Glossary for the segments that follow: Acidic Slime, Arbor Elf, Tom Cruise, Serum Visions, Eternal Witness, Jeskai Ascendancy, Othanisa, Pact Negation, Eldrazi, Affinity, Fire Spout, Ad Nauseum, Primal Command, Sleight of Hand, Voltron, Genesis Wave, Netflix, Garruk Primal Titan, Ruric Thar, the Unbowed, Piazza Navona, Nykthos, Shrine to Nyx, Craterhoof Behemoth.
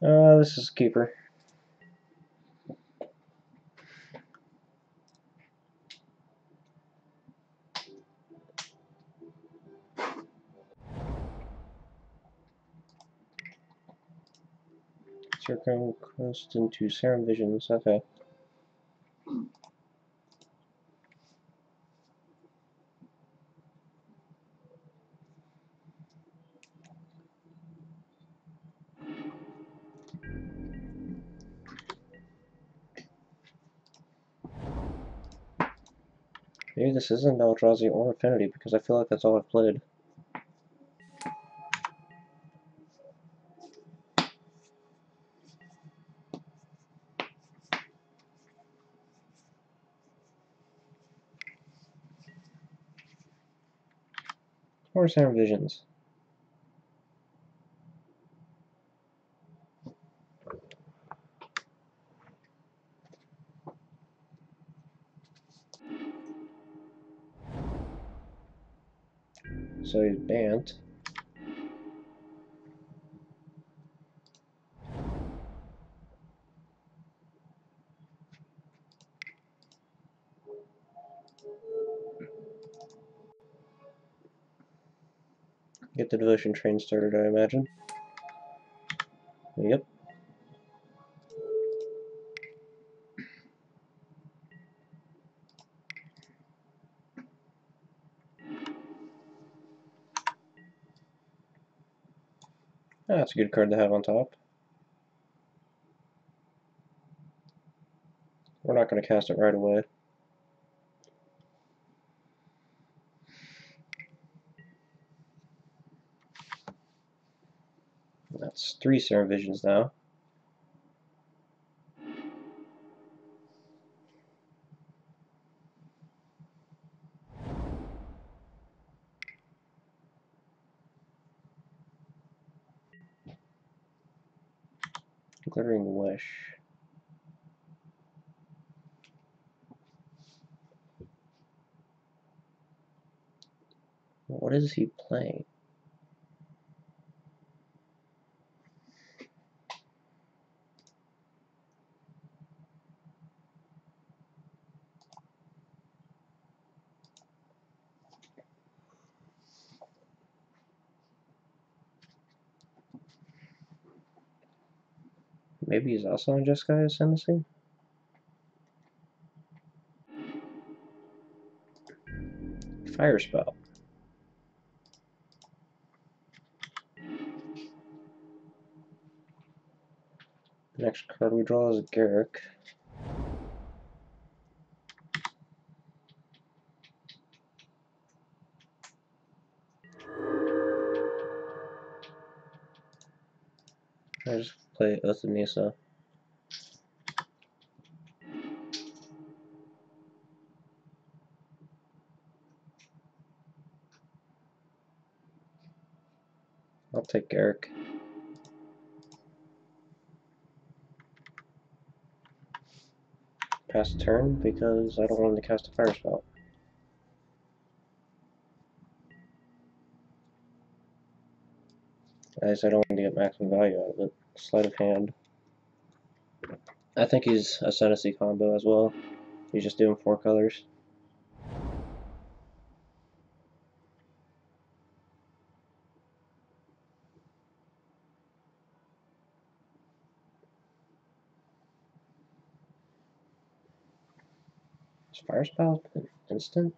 This is a keeper. Circum Quest into Serum Visions, okay. Maybe this isn't Eldrazi or Affinity, because I feel like that's all I've played. Or Serum Visions. So he's banned. Get the devotion train started, I imagine. Yep. That's a good card to have on top. We're not going to cast it right away. That's 3 Serum Visions now. Glittering Wish. What is he playing? Maybe he's also on Jeskai Ascendancy? Fire Spout. The next card we draw is Garruk. I just play Othanisa. I'll take Garruk. Pass turn because I don't want him to cast a Fire Spout. As I don't want to get maximum value out of it. Sleight of Hand. I think he's Ascendancy combo as well. He's just doing 4 colors. Is Fire Spout an instant?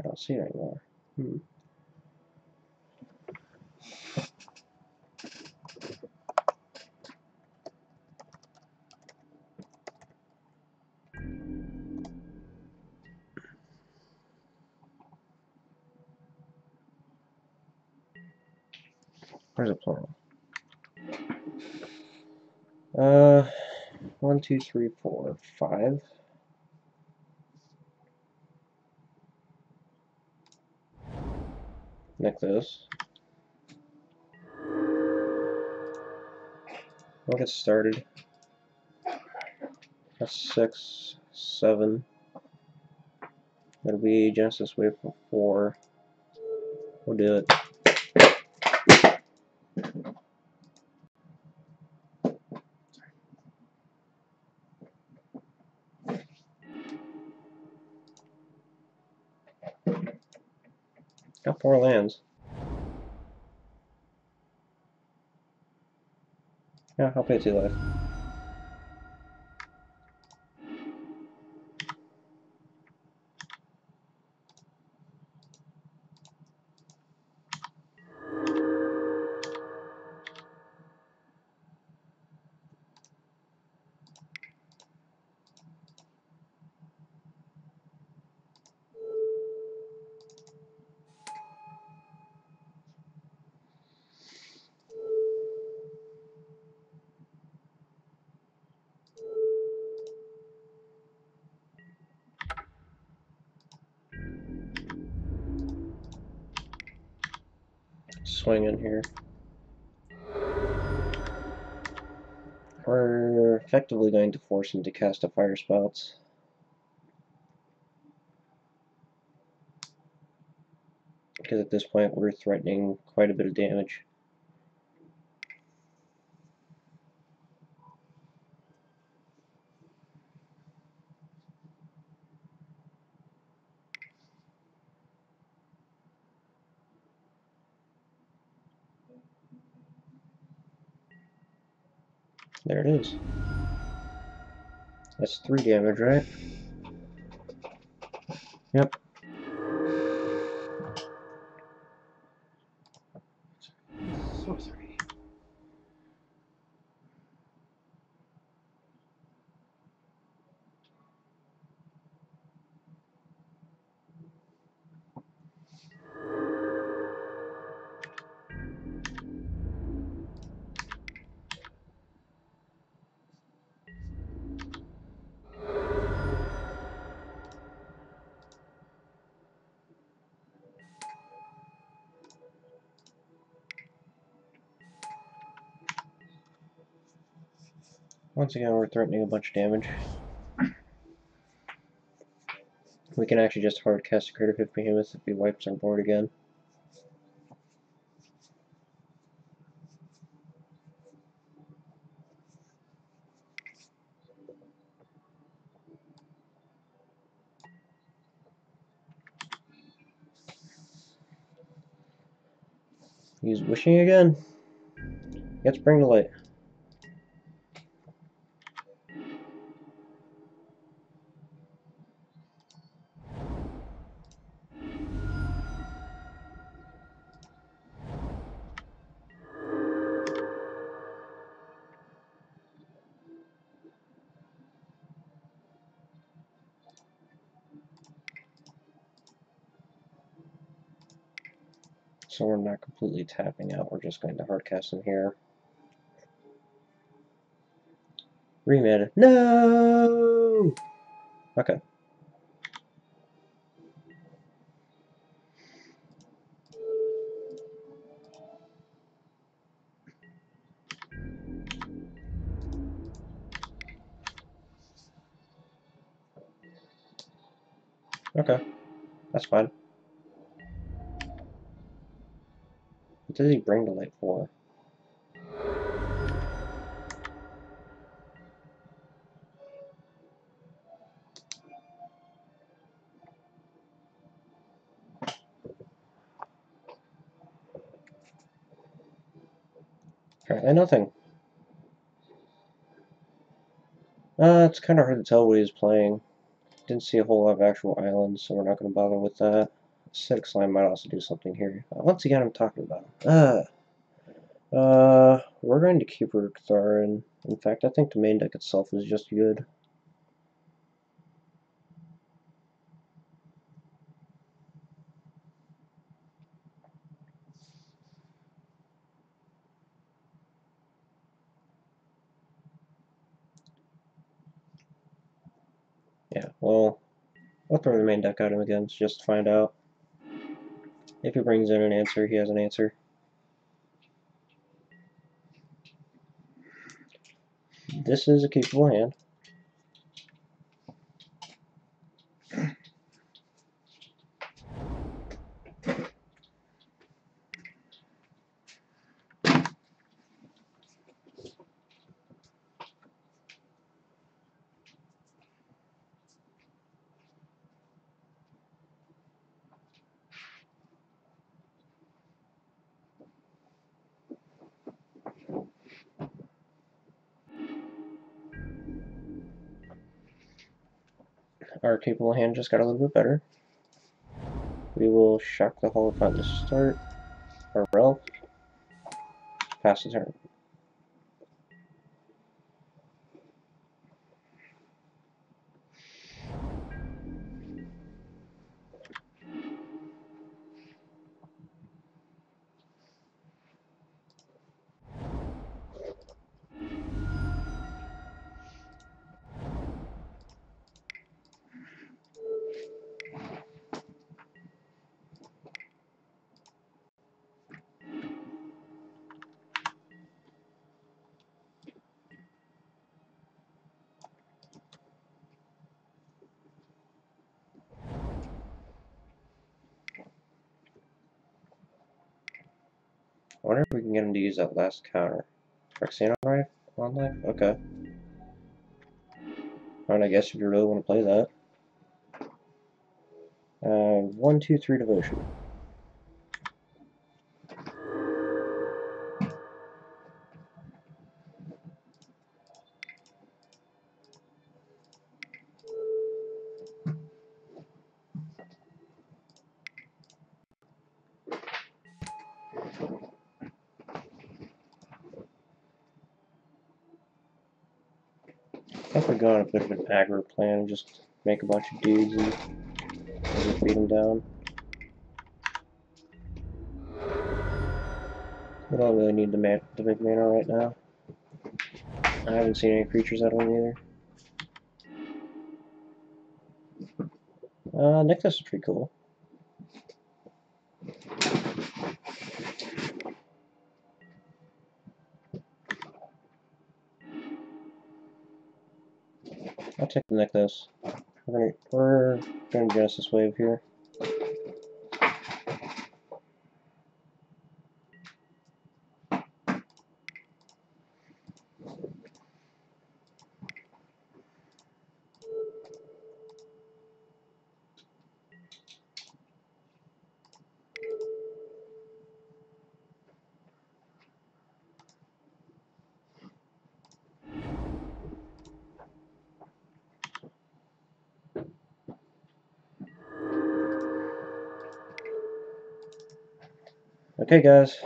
I don't see it anymore. Where's a plural? 1, 2, 3, 4, 5. Nykthos. We'll get started. That's 6, 7. That'll be Genesis Wave for 4. We'll do it. Got 4 lands. Yeah, I'll pay 2 life. Swing in here. We're effectively going to force him to cast a Fire Spout. Because at this point we're threatening quite a bit of damage. There it is. That's 3 damage, right? Yep. Sorcery. Once again, we're threatening a bunch of damage. We can actually just hard cast a Craterhoof Behemoth if he wipes our board again. Use Wishing again. Let's bring the light. So we're not completely tapping out, we're just going to hardcast in here. Remanda. No! Okay. Okay. That's fine. What does he bring to light for? Apparently nothing. It's kind of hard to tell what he's playing. Didn't see a whole lot of actual islands, so we're not going to bother with that. Acidic Slime might also do something here. Once again, I'm talking about him. We're going to keep Ruric Thar, and in fact, I think the main deck itself is just good. Yeah, well, I'll throw the main deck at him again, so just to find out. If he brings in an answer, he has an answer. This is a keepable hand. our capable hand just got a little bit better. We will shock the Holophant to start. Our Elf. Pass the turn. I wonder if we can get him to use that last counter. Rexana Life? On life? Okay. Alright, I guess if you really want to play that. 1, 2, 3 Devotion. I think we're going to put an aggro plan, just make a bunch of dudes and beat them down. We don't really need the big mana right now. I haven't seen any creatures out of one either. Nykthos is pretty cool. I'll take the Nykthos. We're going to Genesis Wave here. Okay, guys.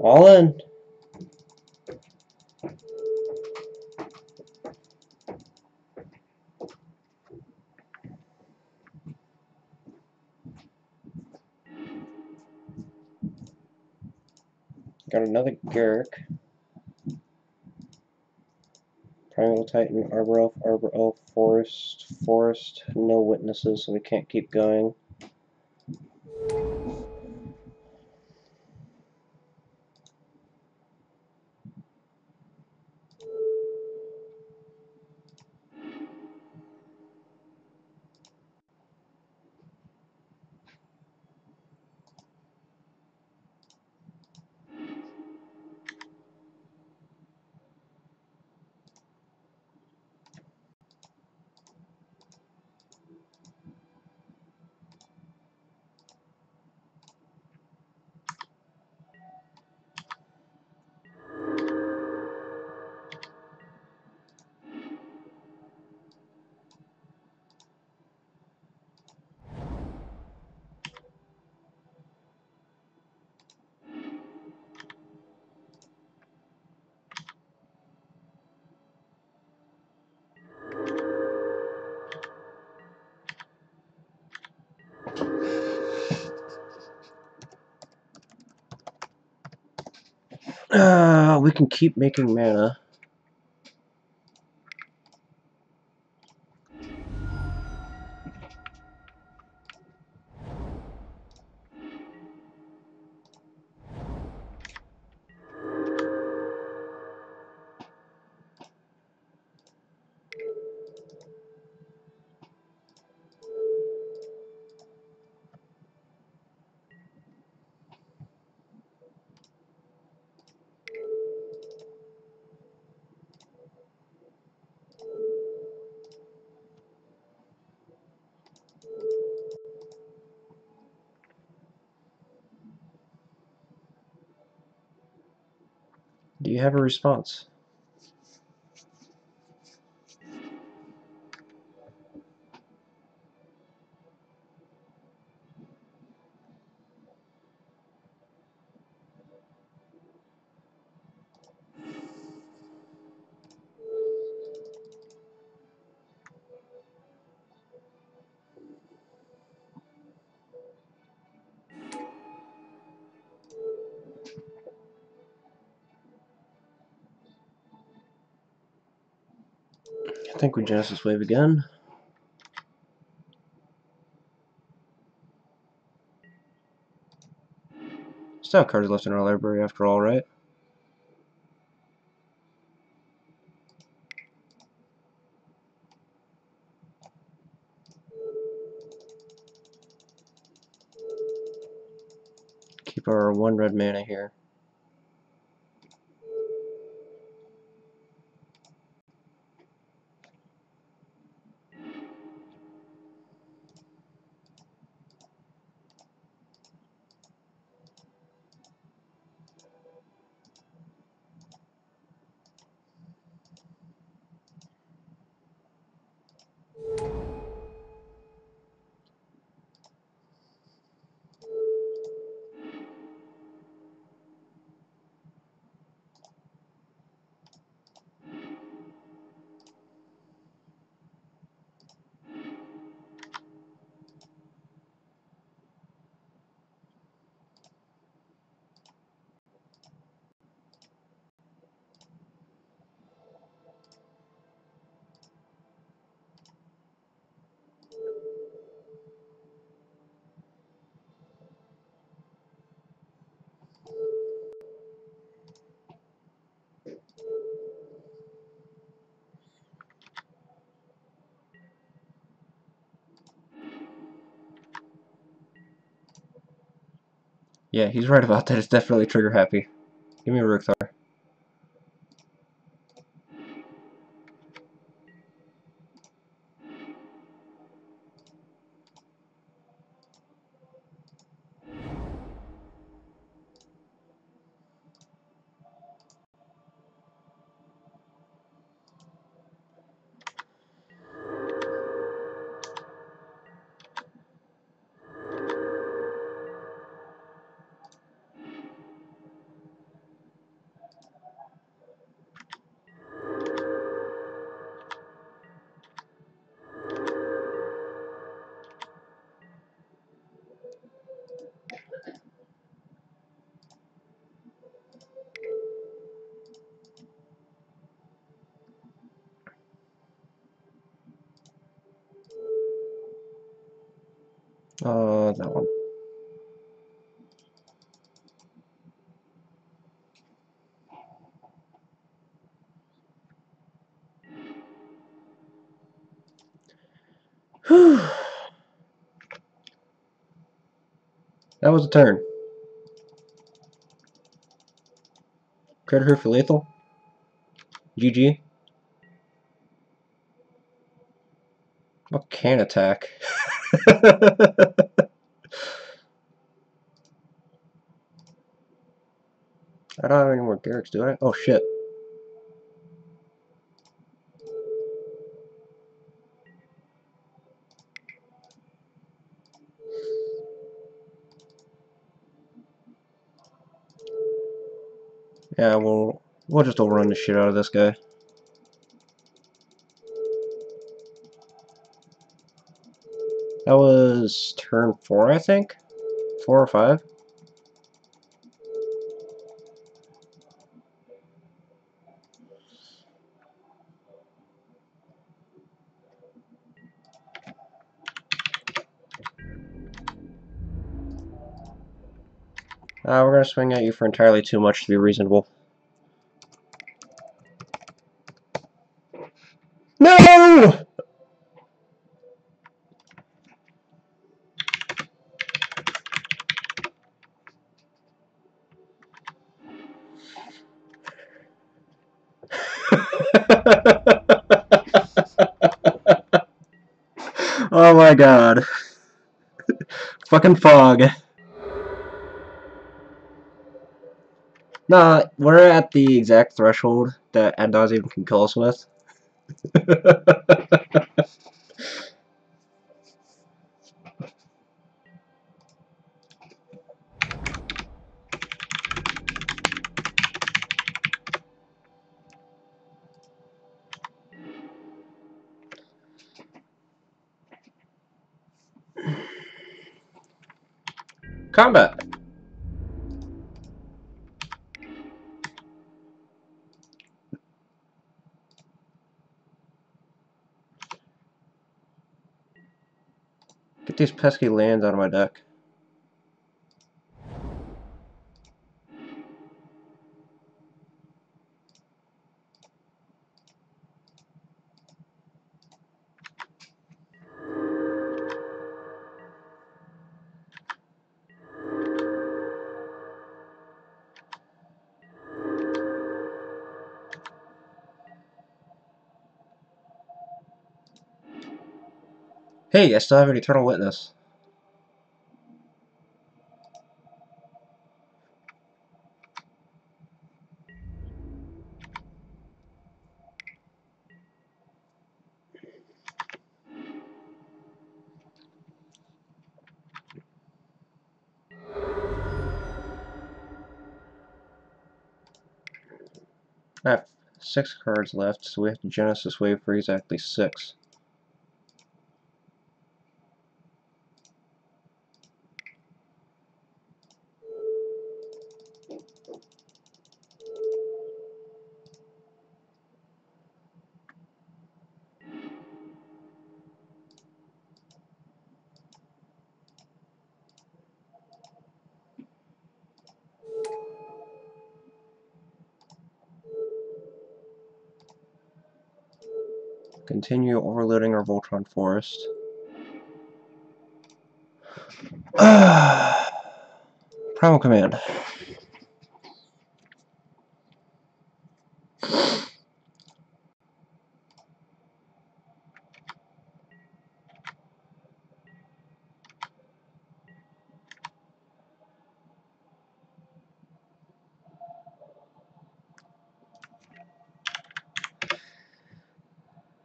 All in. Got another Garruk. Primal Titan, Arbor Elf, Forest. No witnesses, so we can't keep going. We can keep making mana. Do you have a response? think we Genesis Wave again. Still have cards left in our library after all, right? Keep our one red mana here. Yeah, he's right about that. It's definitely trigger happy. Give me a Ruric Thar. That one. Whew. That was a turn. Craterhoof for lethal. GG. What can attack? I don't have any more Garruks, do I? Oh shit. Yeah, we'll just overrun the shit out of this guy. That was turn 4, I think? 4 or 5? We're going to swing at you for entirely too much to be reasonable. No! Oh my god. Fucking fog. Nah, we're at the exact threshold that Ad Nauseum can kill us with. Combat. Get these pesky lands out of my deck. Hey, I still have an Eternal Witness. I have 6 cards left, so we have to Genesis Wave for exactly 6. Continue overloading our Voltron forest. Primal Command.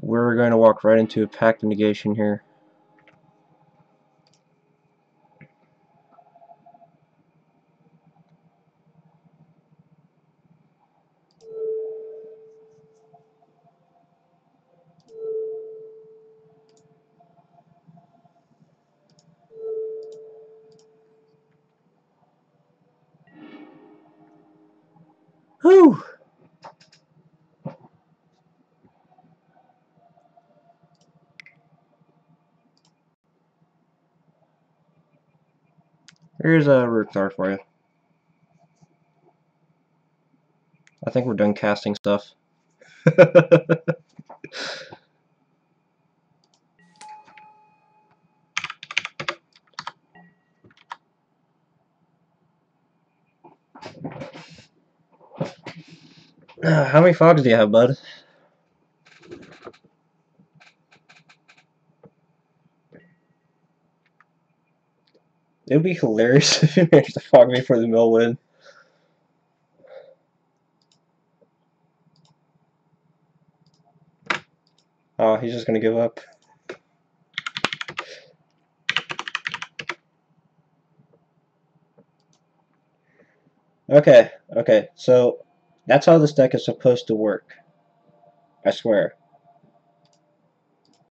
We're going to walk right into a Pact Negation here. Whew! Here's a Ruric Thar for you. I think we're done casting stuff. How many fogs do you have, bud? It would be hilarious if you managed to fog me for the mill win. Oh, he's just gonna give up. Okay, so that's how this deck is supposed to work. I swear.